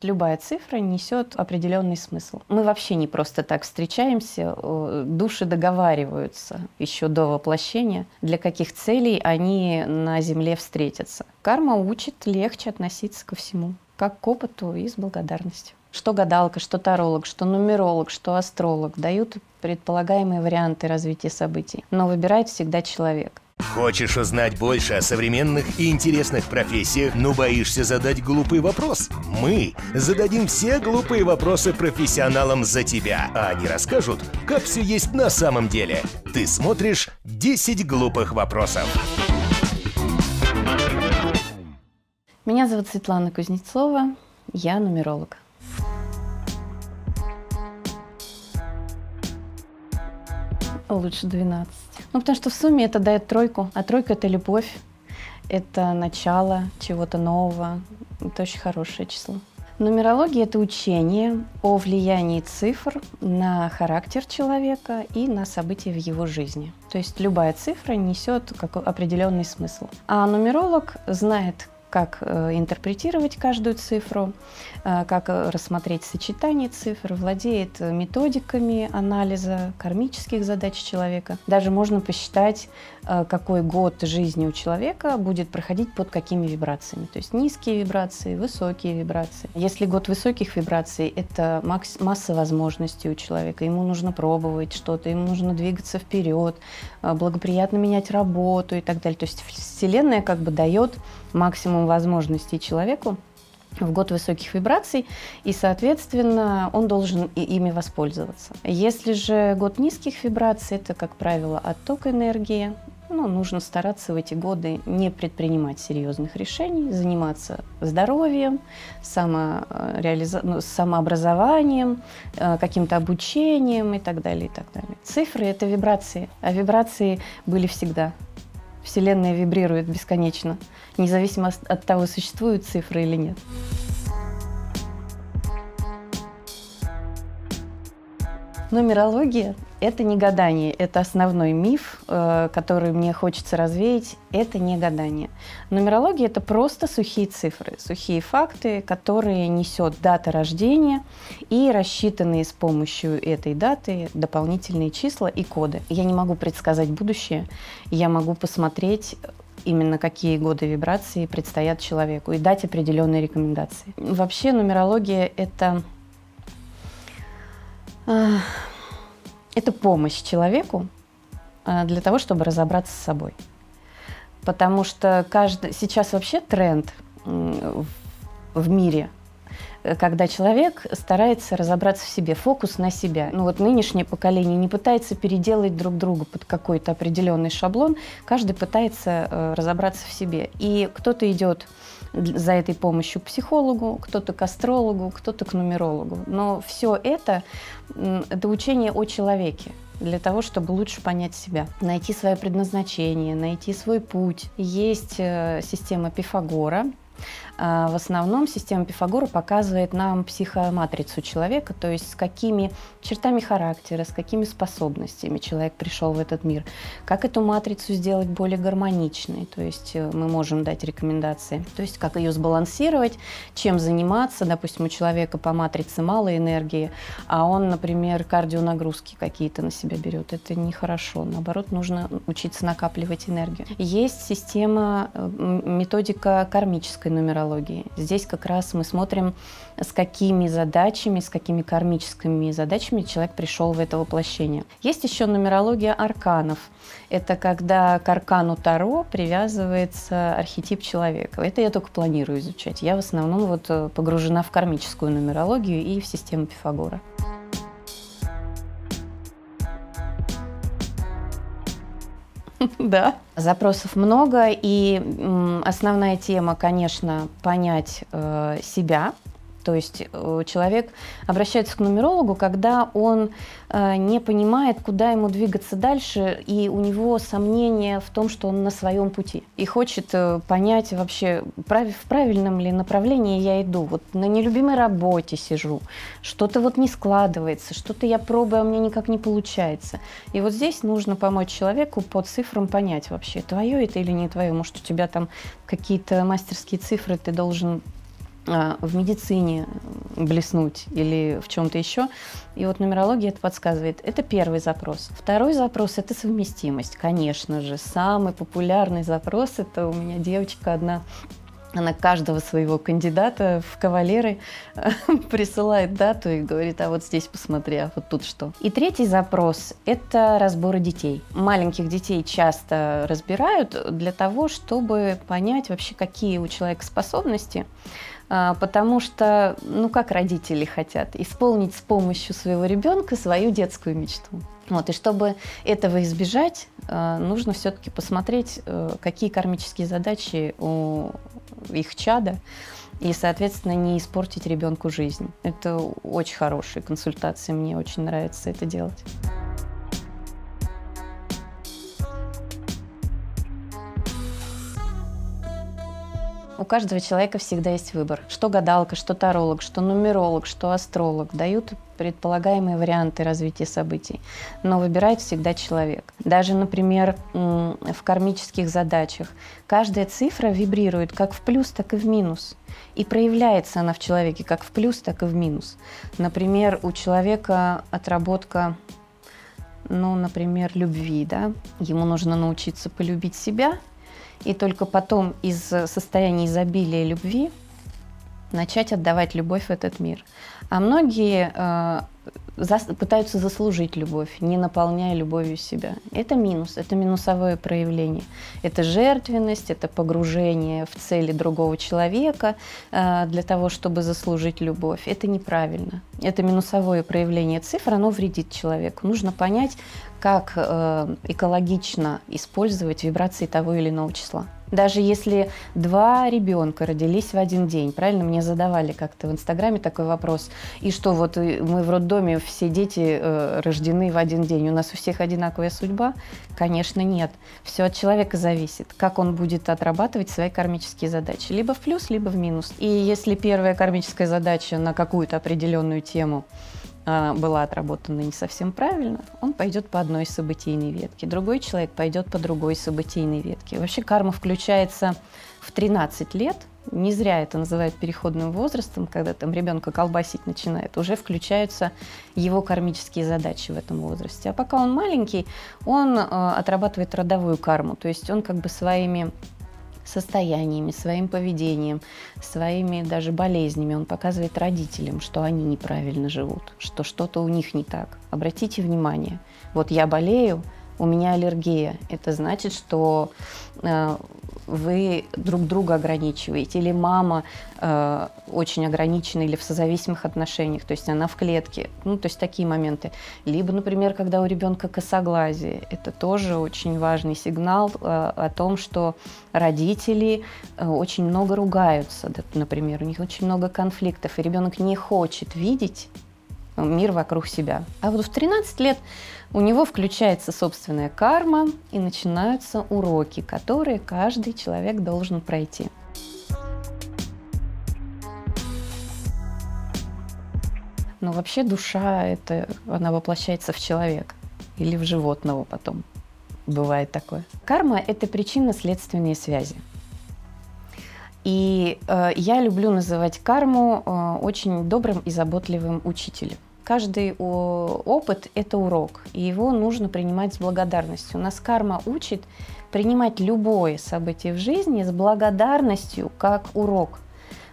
Любая цифра несет определенный смысл. Мы вообще не просто так встречаемся, души договариваются еще до воплощения, для каких целей они на Земле встретятся. Карма учит легче относиться ко всему, как к опыту и с благодарностью. Что гадалка, что таролог, что нумеролог, что астролог дают предполагаемые варианты развития событий, но выбирает всегда человек. Хочешь узнать больше о современных и интересных профессиях, но боишься задать глупый вопрос? Мы зададим все глупые вопросы профессионалам за тебя, а они расскажут, как все есть на самом деле. Ты смотришь 10 глупых вопросов. Меня зовут Светлана Кузнецова, я нумеролог. Лучше 12. Ну, потому что в сумме это дает тройку. А тройка — это любовь, это начало чего-то нового. Это очень хорошее число. Нумерология — это учение о влиянии цифр на характер человека и на события в его жизни. То есть любая цифра несет определенный смысл. А нумеролог знает, как интерпретировать каждую цифру, как рассмотреть сочетание цифр, владеет методиками анализа кармических задач человека. Даже можно посчитать, какой год жизни у человека будет проходить под какими вибрациями. То есть низкие вибрации, высокие вибрации. Если год высоких вибраций, это масса возможностей у человека. Ему нужно пробовать что-то, ему нужно двигаться вперед, благоприятно менять работу и так далее. То есть Вселенная как бы дает максимум возможностей человеку в год высоких вибраций, и, соответственно, он должен ими воспользоваться. Если же год низких вибраций, это, как правило, отток энергии. Ну, нужно стараться в эти годы не предпринимать серьезных решений, заниматься здоровьем, самообразованием, каким-то обучением и так далее, и так далее. Цифры — это вибрации, а вибрации были всегда. Вселенная вибрирует бесконечно, независимо от того, существуют цифры или нет. Нумерология – это не гадание, это основной миф, который мне хочется развеять, это не гадание. Нумерология – это просто сухие цифры, сухие факты, которые несет дата рождения и рассчитанные с помощью этой даты дополнительные числа и коды. Я не могу предсказать будущее, я могу посмотреть именно какие годы вибрации предстоят человеку и дать определенные рекомендации. Вообще нумерология – это помощь человеку для того, чтобы разобраться с собой. Потому что сейчас вообще тренд в мире, когда человек старается разобраться в себе, фокус на себя. Ну вот нынешнее поколение не пытается переделать друг друга под какой-то определенный шаблон, каждый пытается разобраться в себе. И кто-то идет за этой помощью к психологу, кто-то к астрологу, кто-то к нумерологу. Но все это учение о человеке для того, чтобы лучше понять себя, найти свое предназначение, найти свой путь. Есть система Пифагора. В основном система Пифагора показывает нам психоматрицу человека, то есть с какими чертами характера, с какими способностями человек пришел в этот мир, как эту матрицу сделать более гармоничной, то есть мы можем дать рекомендации, то есть как ее сбалансировать, чем заниматься. Допустим, у человека по матрице мало энергии, а он, например, кардионагрузки какие-то на себя берет. Это нехорошо, наоборот, нужно учиться накапливать энергию. Есть система, методика кармической нумерологии. Здесь как раз мы смотрим, с какими задачами, с какими кармическими задачами человек пришел в это воплощение. Есть еще нумерология арканов. Это когда к аркану Таро привязывается архетип человека. Это я только планирую изучать. Я в основном вот погружена в кармическую нумерологию и в систему Пифагора. Да. Запросов много, и основная тема, конечно, понять себя. То есть человек обращается к нумерологу, когда он не понимает, куда ему двигаться дальше, и у него сомнения в том, что он на своем пути. И хочет понять вообще, в правильном ли направлении я иду. Вот на нелюбимой работе сижу, что-то вот не складывается, что-то я пробую, а у меня никак не получается. И вот здесь нужно помочь человеку по цифрам понять вообще, твое это или не твое. Может, у тебя там какие-то мастерские цифры, ты должен в медицине блеснуть или в чем-то еще. И вот нумерология это подсказывает. Это первый запрос. Второй запрос – это совместимость, конечно же. Самый популярный запрос – это у меня девочка одна, она каждого своего кандидата в кавалеры присылает дату и говорит, а вот здесь посмотри, а вот тут что. И третий запрос – это разборы детей. Маленьких детей часто разбирают для того, чтобы понять вообще, какие у человека способности, потому что, ну как родители хотят, исполнить с помощью своего ребенка свою детскую мечту. Вот, и чтобы этого избежать, нужно все-таки посмотреть, какие кармические задачи у их чада, и, соответственно, не испортить ребенку жизнь. Это очень хорошие консультации, мне очень нравится это делать. У каждого человека всегда есть выбор. Что гадалка, что таролог, что нумеролог, что астролог дают предполагаемые варианты развития событий, но выбирает всегда человек. Даже, например, в кармических задачах каждая цифра вибрирует как в плюс, так и в минус. И проявляется она в человеке как в плюс, так и в минус. Например, у человека отработка, ну, например, любви, да? Ему нужно научиться полюбить себя, и только потом из состояния изобилия любви начать отдавать любовь в этот мир. А многие пытаются заслужить любовь, не наполняя любовью себя. Это минус, это минусовое проявление. Это жертвенность, это погружение в цели другого человека для того, чтобы заслужить любовь. Это неправильно. Это минусовое проявление цифр, оно вредит человеку. Нужно понять, как экологично использовать вибрации того или иного числа. Даже если два ребенка родились в один день, правильно, мне задавали как-то в Инстаграме такой вопрос, и что вот мы в роддоме все дети рождены в один день, у нас у всех одинаковая судьба? Конечно, нет. Все от человека зависит, как он будет отрабатывать свои кармические задачи, либо в плюс, либо в минус. И если первая кармическая задача на какую-то определенную тему была отработана не совсем правильно, он пойдет по одной событийной ветке, другой человек пойдет по другой событийной ветке. Вообще карма включается в 13 лет, не зря это называют переходным возрастом, когда там ребенка колбасить начинает, уже включаются его кармические задачи в этом возрасте. А пока он маленький, он отрабатывает родовую карму, то есть он как бы своими состояниями, своим поведением, своими даже болезнями. Он показывает родителям, что они неправильно живут, что что-то у них не так. Обратите внимание, вот я болею, у меня аллергия. Это значит, что вы друг друга ограничиваете. Или мама очень ограничена, или в созависимых отношениях, то есть она в клетке. Ну, то есть такие моменты. Либо, например, когда у ребенка косоглазие. Это тоже очень важный сигнал о том, что родители очень много ругаются. Например, у них очень много конфликтов, и ребенок не хочет видеть мир вокруг себя. А вот в 13 лет у него включается собственная карма, и начинаются уроки, которые каждый человек должен пройти. Но вообще душа, это, она воплощается в человека или в животного потом. Бывает такое. Карма – это причинно-следственные связи. И я люблю называть карму очень добрым и заботливым учителем. Каждый опыт – это урок, и его нужно принимать с благодарностью. Нас карма учит принимать любое событие в жизни с благодарностью, как урок.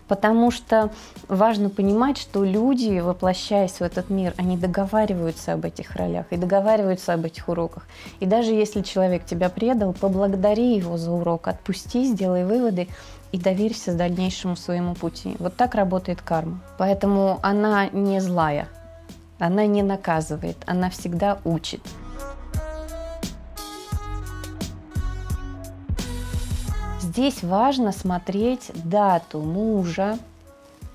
Потому что важно понимать, что люди, воплощаясь в этот мир, они договариваются об этих ролях и договариваются об этих уроках. И даже если человек тебя предал, поблагодари его за урок, отпусти, сделай выводы и доверься дальнейшему своему пути. Вот так работает карма. Поэтому она не злая. Она не наказывает, она всегда учит. Здесь важно смотреть дату мужа,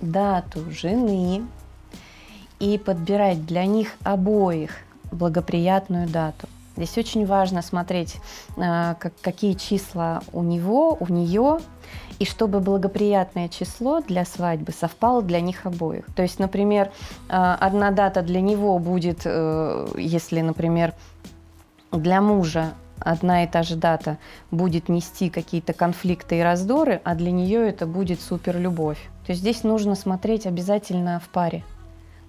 дату жены и подбирать для них обоих благоприятную дату. Здесь очень важно смотреть, какие числа у него, у нее, и чтобы благоприятное число для свадьбы совпало для них обоих. То есть, например, одна дата для него будет, если, например, для мужа одна и та же дата будет нести какие-то конфликты и раздоры, а для нее это будет суперлюбовь. То есть здесь нужно смотреть обязательно в паре.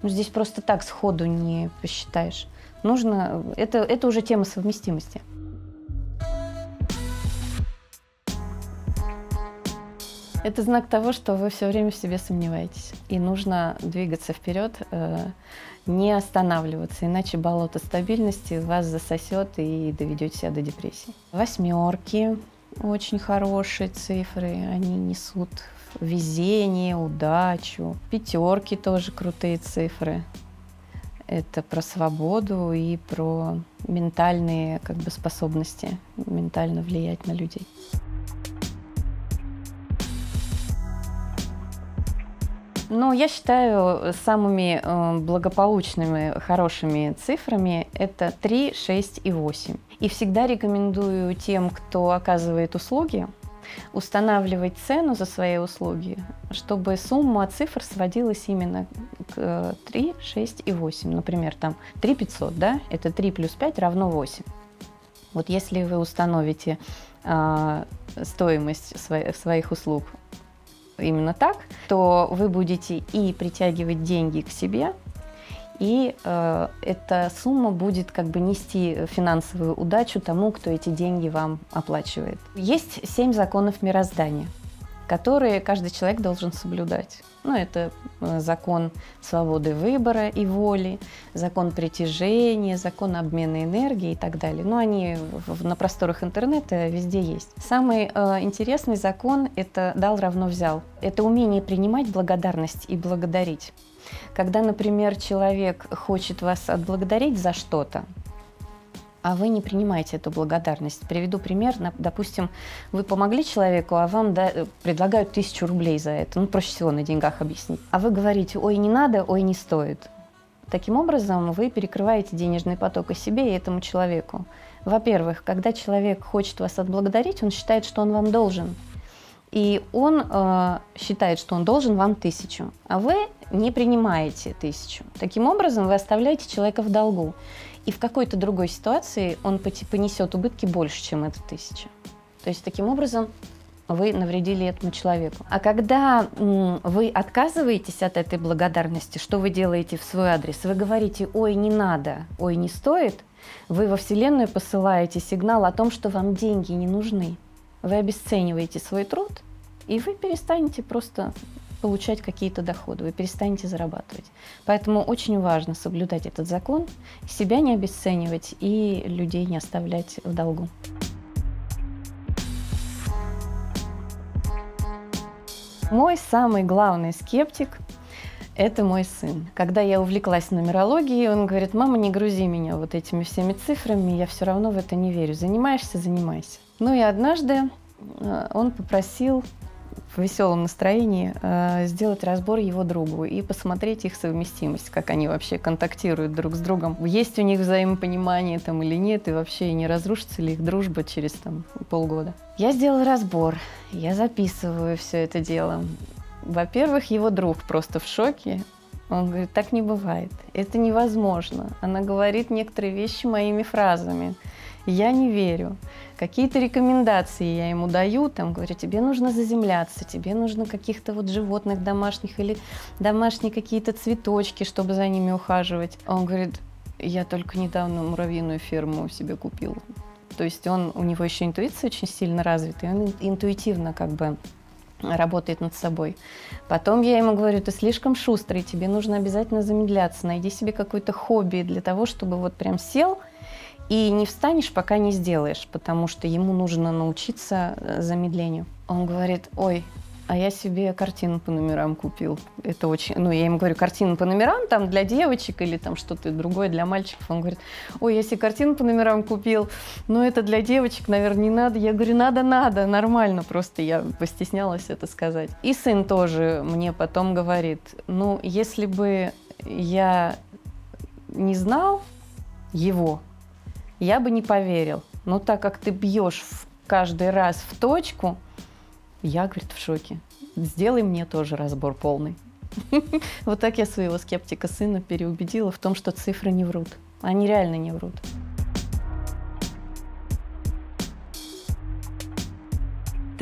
Ну, здесь просто так сходу не посчитаешь. Нужно, это уже тема совместимости. Это знак того, что вы все время в себе сомневаетесь. И нужно двигаться вперед, не останавливаться, иначе болото стабильности вас засосет и доведет себя до депрессии. Восьмерки очень хорошие цифры, они несут везение, удачу. Пятерки тоже крутые цифры. Это про свободу и про ментальные как бы способности, ментально влиять на людей. Ну, я считаю, самыми благополучными, хорошими цифрами это 3, 6 и 8. И всегда рекомендую тем, кто оказывает услуги, устанавливать цену за свои услуги, чтобы сумма цифр сводилась именно к 3, 6 и 8. Например, там 3 500, да? Это 3 плюс 5 равно 8. Вот если вы установите стоимость своих услуг именно так, то вы будете и притягивать деньги к себе, и эта сумма будет как бы нести финансовую удачу тому, кто эти деньги вам оплачивает. Есть 7 законов мироздания, которые каждый человек должен соблюдать. Ну, это закон свободы выбора и воли, закон притяжения, закон обмена энергии и так далее. Но они на просторах интернета везде есть. Самый интересный закон – это «дал равно взял». Это умение принимать благодарность и благодарить. Когда, например, человек хочет вас отблагодарить за что-то, а вы не принимаете эту благодарность. Приведу пример. Допустим, вы помогли человеку, а вам предлагают 1000 рублей за это. Ну, проще всего на деньгах объяснить. А вы говорите: ой, не надо, ой, не стоит. Таким образом, вы перекрываете денежный поток и себе, и этому человеку. Во-первых, когда человек хочет вас отблагодарить, он считает, что он вам должен. И он считает, что он должен вам 1000, а вы не принимаете 1000. Таким образом, вы оставляете человека в долгу. И в какой-то другой ситуации он понесет убытки больше, чем эта 1000. То есть таким образом вы навредили этому человеку. А когда вы отказываетесь от этой благодарности, что вы делаете в свой адрес? Вы говорите: ой, не надо, ой, не стоит. Вы во Вселенную посылаете сигнал о том, что вам деньги не нужны. Вы обесцениваете свой труд, и вы перестанете просто получать какие-то доходы, вы перестанете зарабатывать. Поэтому очень важно соблюдать этот закон, себя не обесценивать и людей не оставлять в долгу. Мой самый главный скептик – это мой сын. Когда я увлеклась нумерологией, он говорит: мама, не грузи меня вот этими всеми цифрами, я все равно в это не верю. Занимаешься – занимайся. Ну и однажды он попросил в веселом настроении сделать разбор его другу и посмотреть их совместимость, как они вообще контактируют друг с другом, есть у них взаимопонимание там или нет, и вообще не разрушится ли их дружба через там полгода. Я сделала разбор, я записываю все это дело. Во-первых, его друг просто в шоке. Он говорит: так не бывает, это невозможно. Она говорит некоторые вещи моими фразами. Я не верю. Какие-то рекомендации я ему даю, там, говорю: тебе нужно заземляться, тебе нужно каких-то вот животных домашних или домашние какие-то цветочки, чтобы за ними ухаживать. Он говорит: я только недавно муравьиную ферму себе купил. То есть у него еще интуиция очень сильно развита, и он интуитивно как бы работает над собой. Потом я ему говорю: ты слишком шустрый, тебе нужно обязательно замедляться, найди себе какое-то хобби для того, чтобы вот прям сел и не встанешь, пока не сделаешь, потому что ему нужно научиться замедлению. Он говорит: ой, а я себе картину по номерам купил. Это очень... Ну, я ему говорю: картину по номерам там для девочек или там что-то другое для мальчиков. Он говорит: ой, я себе картину по номерам купил, но это для девочек, наверное, не надо. Я говорю: надо, нормально, просто я постеснялась это сказать. И сын тоже мне потом говорит: ну, если бы я не знал его, я бы не поверил. Но так как ты бьешь каждый раз в точку, я, говорит, в шоке. Сделай мне тоже разбор полный. Вот так я своего скептика сына переубедила в том, что цифры не врут. Они реально не врут.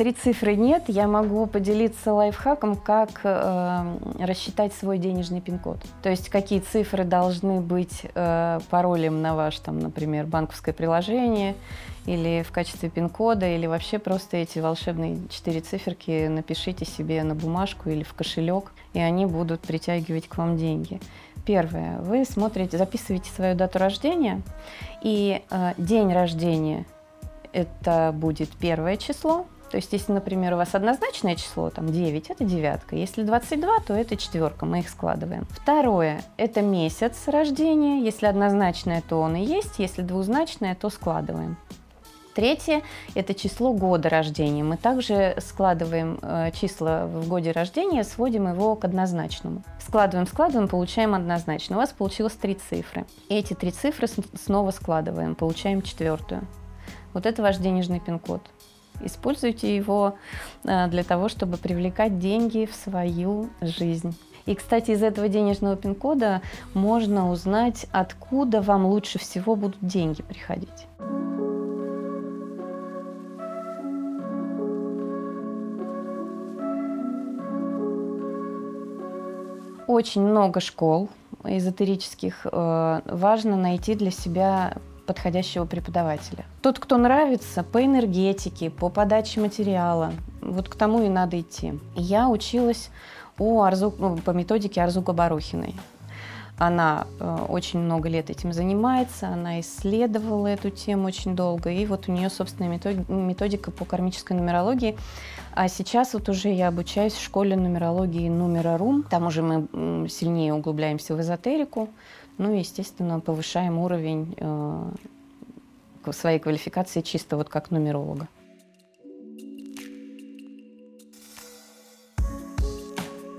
три цифры нет, я могу поделиться лайфхаком, как рассчитать свой денежный пин-код. То есть какие цифры должны быть паролем на ваш, там, например, банковское приложение, или в качестве пин-кода, или вообще просто эти волшебные четыре циферки напишите себе на бумажку или в кошелек, и они будут притягивать к вам деньги. Первое. Вы смотрите, записываете свою дату рождения, и день рождения – это будет первое число. То есть, если, например, у вас однозначное число, там 9, это девятка. Если 22, то это четверка, мы их складываем. Второе – это месяц рождения. Если однозначное, то он и есть. Если двузначное, то складываем. Третье – это число года рождения. Мы также складываем числа в годе рождения, сводим его к однозначному. Складываем, складываем, получаем однозначно. У вас получилось три цифры. Эти три цифры снова складываем, получаем четвертую. Вот это ваш денежный пин-код. Используйте его для того, чтобы привлекать деньги в свою жизнь. И, кстати, из этого денежного пин-кода можно узнать, откуда вам лучше всего будут деньги приходить. Очень много школ эзотерических. Важно найти для себя подходящего преподавателя. Тот, кто нравится по энергетике, по подаче материала, вот к тому и надо идти. Я училась по методике Арзуга Барухиной. Она очень много лет этим занимается, она исследовала эту тему очень долго, и вот у нее собственная методика по кармической нумерологии. А сейчас вот уже я обучаюсь в школе нумерологии Numerorum. Там уже мы сильнее углубляемся в эзотерику, ну и, естественно, повышаем уровень своей квалификации чисто вот как нумеролога.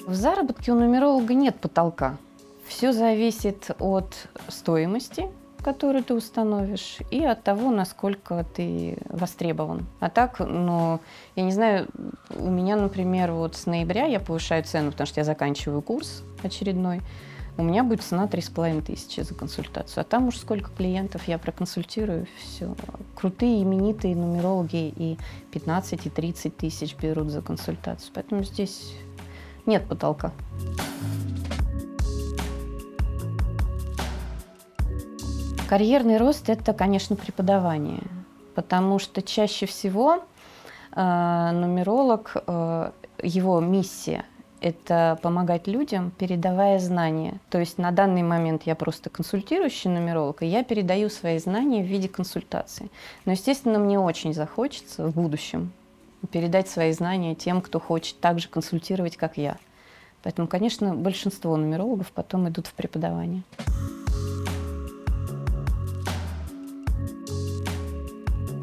В заработке у нумеролога нет потолка. Все зависит от стоимости, которую ты установишь, и от того, насколько ты востребован. А так, ну, я не знаю, у меня, например, вот с ноября я повышаю цену, потому что я заканчиваю курс очередной. У меня будет цена 3500 за консультацию. А там уж сколько клиентов я проконсультирую, все. Крутые, именитые нумерологи и 15, и 30 тысяч берут за консультацию. Поэтому здесь нет потолка. Карьерный рост – это, конечно, преподавание, потому что чаще всего нумеролог, его миссия – это помогать людям, передавая знания. То есть на данный момент я просто консультирующий нумеролог, и я передаю свои знания в виде консультации. Но, естественно, мне очень захочется в будущем передать свои знания тем, кто хочет также консультировать, как я. Поэтому, конечно, большинство нумерологов потом идут в преподавание.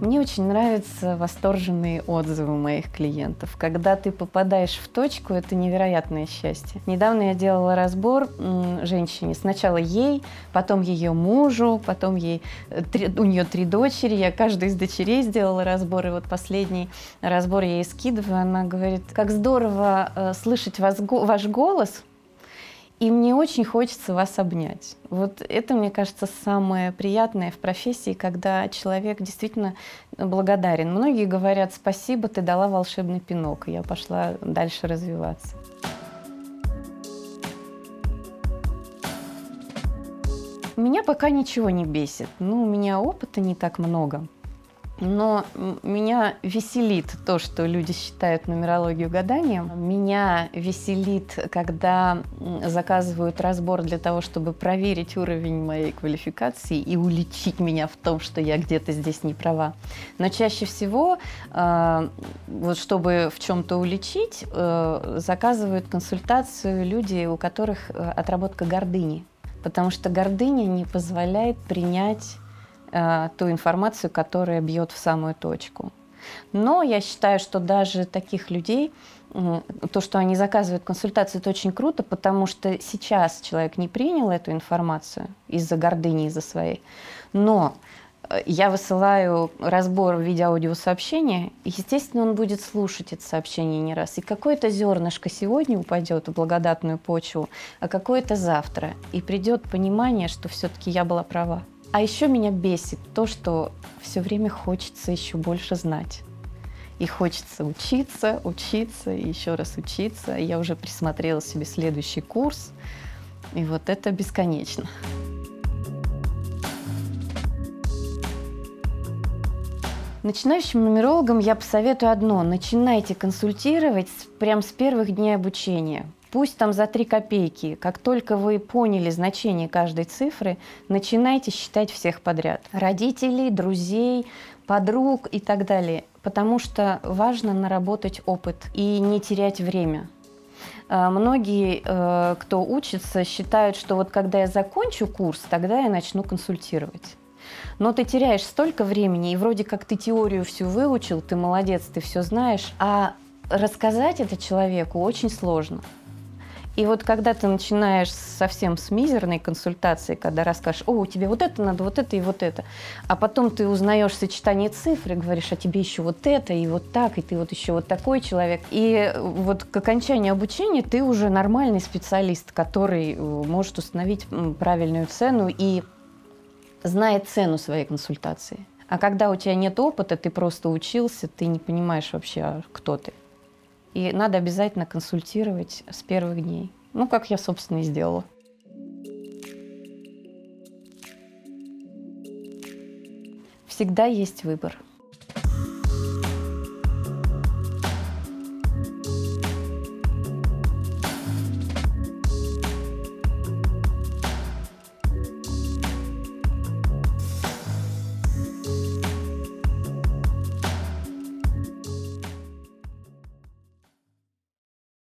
Мне очень нравятся восторженные отзывы моих клиентов. Когда ты попадаешь в точку, это невероятное счастье. Недавно я делала разбор женщине. Сначала ей, потом ее мужу, потом у нее три дочери. Я каждой из дочерей сделала разбор. И вот последний разбор я ей скидываю. Она говорит, как здорово слышать ваш голос. И мне очень хочется вас обнять. Вот это, мне кажется, самое приятное в профессии, когда человек действительно благодарен. Многие говорят, спасибо, ты дала волшебный пинок, и я пошла дальше развиваться. Меня пока ничего не бесит. Ну, у меня опыта не так много. Но меня веселит то, что люди считают нумерологию гаданием. Меня веселит, когда заказывают разбор для того, чтобы проверить уровень моей квалификации и уличить меня в том, что я где-то здесь не права. Но чаще всего, вот чтобы в чем-то уличить, заказывают консультацию люди, у которых отработка гордыни. Потому что гордыня не позволяет принять ту информацию, которая бьет в самую точку. Но я считаю, что даже таких людей, то, что они заказывают консультацию, это очень круто, потому что сейчас человек не принял эту информацию из-за гордыни, из-за своей. Но я высылаю разбор в виде аудиосообщения, и, естественно, он будет слушать это сообщение не раз. И какое-то зернышко сегодня упадет в благодатную почву, а какое-то завтра. И придет понимание, что все-таки я была права. А еще меня бесит то, что все время хочется еще больше знать. И хочется учиться, учиться и еще раз учиться. Я уже присмотрела себе следующий курс. И вот это бесконечно. Начинающим нумерологам я посоветую одно. Начинайте консультировать прямо с первых дней обучения. Пусть там за 3 копейки. Как только вы поняли значение каждой цифры, начинайте считать всех подряд. Родителей, друзей, подруг и так далее. Потому что важно наработать опыт и не терять время. Многие, кто учится, считают, что вот когда я закончу курс, тогда я начну консультировать. Но ты теряешь столько времени, и вроде как ты теорию всю выучил, ты молодец, ты все знаешь. А рассказать это человеку очень сложно. И вот когда ты начинаешь совсем с мизерной консультации, когда расскажешь, о, тебе вот это надо, вот это и вот это, а потом ты узнаешь сочетание цифр и говоришь, а тебе еще вот это и вот так, и ты вот еще вот такой человек. И вот к окончанию обучения ты уже нормальный специалист, который может установить правильную цену и знает цену своей консультации. А когда у тебя нет опыта, ты просто учился, ты не понимаешь вообще, кто ты. И надо обязательно консультировать с первых дней. Ну, как я, собственно, и сделала. Всегда есть выбор.